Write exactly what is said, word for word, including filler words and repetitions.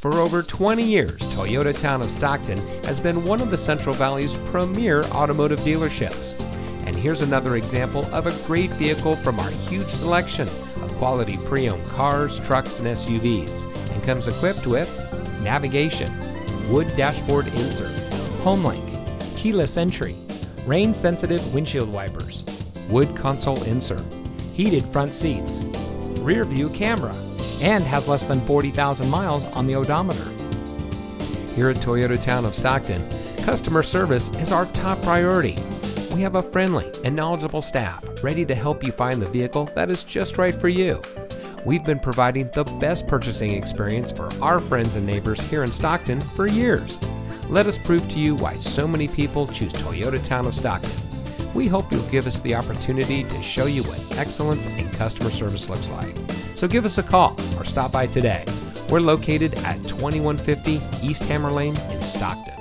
For over twenty years, Toyota Town of Stockton has been one of the Central Valley's premier automotive dealerships. And here's another example of a great vehicle from our huge selection of quality pre-owned cars, trucks, and S U Vs, and comes equipped with navigation, wood dashboard insert, HomeLink, keyless entry, rain-sensitive windshield wipers, wood console insert, heated front seats, rear view camera, and has less than forty thousand miles on the odometer. Here at Toyota Town of Stockton, customer service is our top priority. We have a friendly and knowledgeable staff ready to help you find the vehicle that is just right for you. We've been providing the best purchasing experience for our friends and neighbors here in Stockton for years. Let us prove to you why so many people choose Toyota Town of Stockton. We hope you'll give us the opportunity to show you what excellence in customer service looks like. So give us a call or stop by today. We're located at twenty-one fifty East Hammer Lane in Stockton.